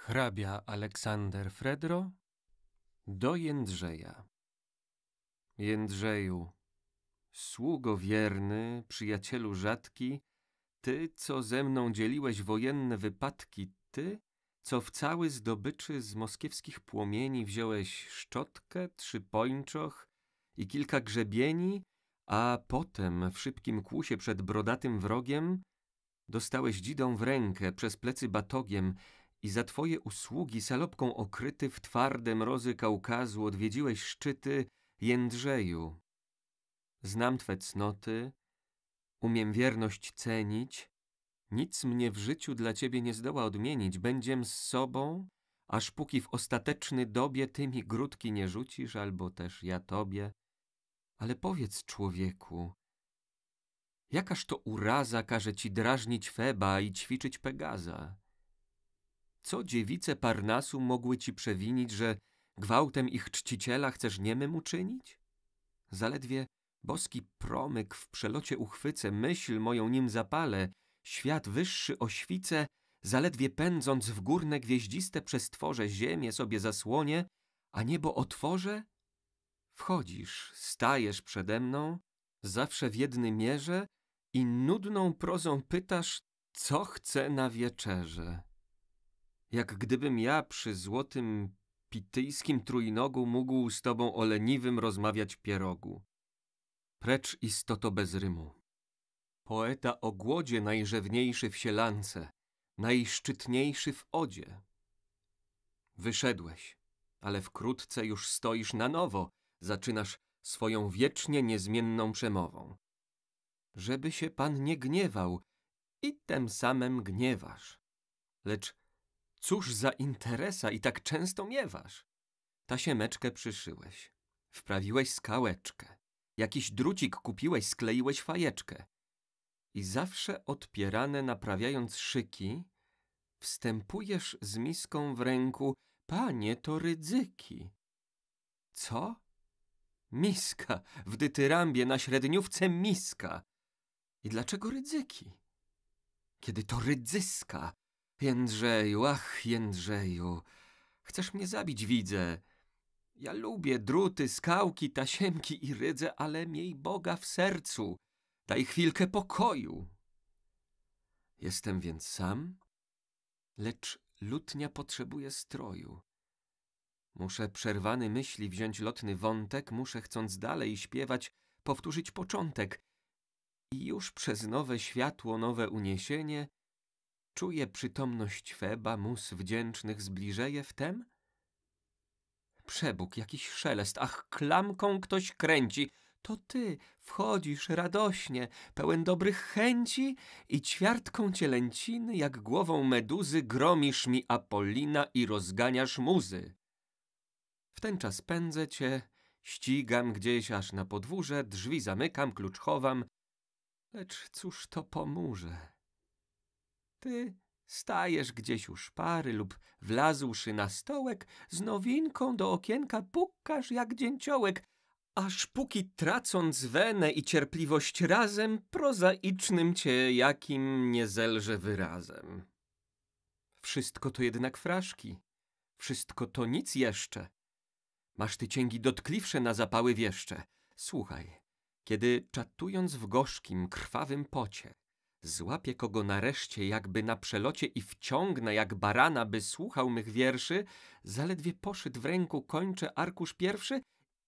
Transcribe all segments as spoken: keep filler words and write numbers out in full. Hrabia Aleksander Fredro do Jędrzeja. Jędrzeju, sługo wierny, przyjacielu rzadki, ty, co ze mną dzieliłeś wojenne wypadki, ty, co w cały zdobyczy z moskiewskich płomieni wziąłeś szczotkę, trzy pończoch i kilka grzebieni, a potem w szybkim kłusie przed brodatym wrogiem dostałeś dzidą w rękę, przez plecy batogiem, i za twoje usługi salopką okryty w twarde mrozy Kaukazu odwiedziłeś szczyty. Jędrzeju, znam twe cnoty, umiem wierność cenić, nic mnie w życiu dla ciebie nie zdoła odmienić, będziem z sobą, aż póki w ostateczny dobie ty mi grudki nie rzucisz, albo też ja tobie. Ale powiedz, człowieku, jakaż to uraza każe ci drażnić Feba i ćwiczyć Pegaza? Co dziewice Parnasu mogły ci przewinić, że gwałtem ich czciciela chcesz niemym uczynić? Zaledwie boski promyk w przelocie uchwycę, myśl moją nim zapalę, świat wyższy oświcę, zaledwie pędząc w górne gwieździste przestworze ziemię sobie zasłonię, a niebo otworzę? Wchodzisz, stajesz przede mną, zawsze w jednej mierze i nudną prozą pytasz, co chcę na wieczerze. Jak gdybym ja przy złotym pityjskim trójnogu mógł z tobą o leniwym rozmawiać pierogu. Precz istoto bez rymu. Poeta o głodzie najrzewniejszy w sielance, najszczytniejszy w odzie. Wyszedłeś, ale wkrótce już stoisz na nowo, zaczynasz swoją wiecznie niezmienną przemową. Żeby się pan nie gniewał i tem samym gniewasz, lecz cóż za interesa i tak często miewasz? Tasiemeczkę przyszyłeś, wprawiłeś skałeczkę, jakiś drucik kupiłeś, skleiłeś fajeczkę i zawsze odpierane naprawiając szyki, wstępujesz z miską w ręku, panie to ryzyki. Co? Miska, w dytyrambie na średniówce miska. I dlaczego ryzyki? Kiedy to rydzyska? Jędrzeju, ach Jędrzeju, chcesz mnie zabić, widzę. Ja lubię druty, skałki, tasiemki i rydze, ale miej Boga w sercu. Daj chwilkę pokoju. Jestem więc sam, lecz lutnia potrzebuje stroju. Muszę przerwany myśli wziąć lotny wątek, muszę chcąc dalej śpiewać, powtórzyć początek. I już przez nowe światło, nowe uniesienie czuję przytomność Feba, mus wdzięcznych zbliżeje wtem? Przebóg, jakiś szelest, ach, klamką ktoś kręci. To ty wchodzisz radośnie, pełen dobrych chęci i ćwiartką cielęciny, jak głową meduzy, gromisz mi Apollina i rozganiasz muzy. Wtenczas pędzę cię, ścigam gdzieś aż na podwórze, drzwi zamykam, klucz chowam, lecz cóż to pomoże? Ty stajesz gdzieś u szpary lub wlazłszy na stołek, z nowinką do okienka pukasz jak dzięciołek, aż póki tracąc wenę i cierpliwość razem, prozaicznym cię jakim nie zelże wyrazem. Wszystko to jednak fraszki, wszystko to nic jeszcze. Masz ty cięgi dotkliwsze na zapały wieszcze. Słuchaj, kiedy czatując w gorzkim, krwawym pocie, złapię kogo nareszcie, jakby na przelocie i wciągnę, jak barana, by słuchał mych wierszy, zaledwie poszyt w ręku kończę arkusz pierwszy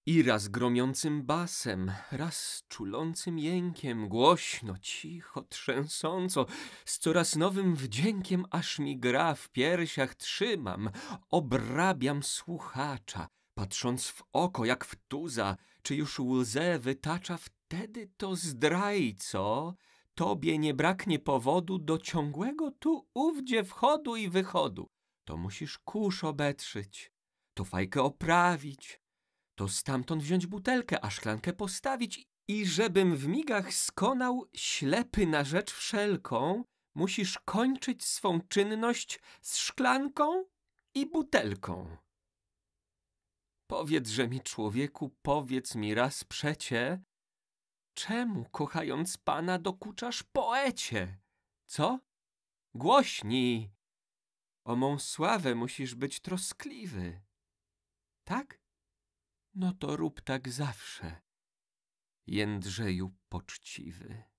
i raz gromiącym basem, raz czulącym jękiem, głośno, cicho, trzęsąco, z coraz nowym wdziękiem, aż mi gra w piersiach, trzymam, obrabiam słuchacza, patrząc w oko jak w tuza, czy już łzę wytacza, wtedy to zdrajco tobie nie braknie powodu do ciągłego tu ówdzie wchodu i wychodu. To musisz kurz obetrzyć, to fajkę oprawić, to stamtąd wziąć butelkę, a szklankę postawić i żebym w migach skonał ślepy na rzecz wszelką, musisz kończyć swą czynność z szklanką i butelką. Powiedz, że mi, człowieku, powiedz mi raz przecie, czemu, kochając pana, dokuczasz poecie? Co? Głośnij! O mą sławę musisz być troskliwy. Tak? No to rób tak zawsze, Jędrzeju poczciwy.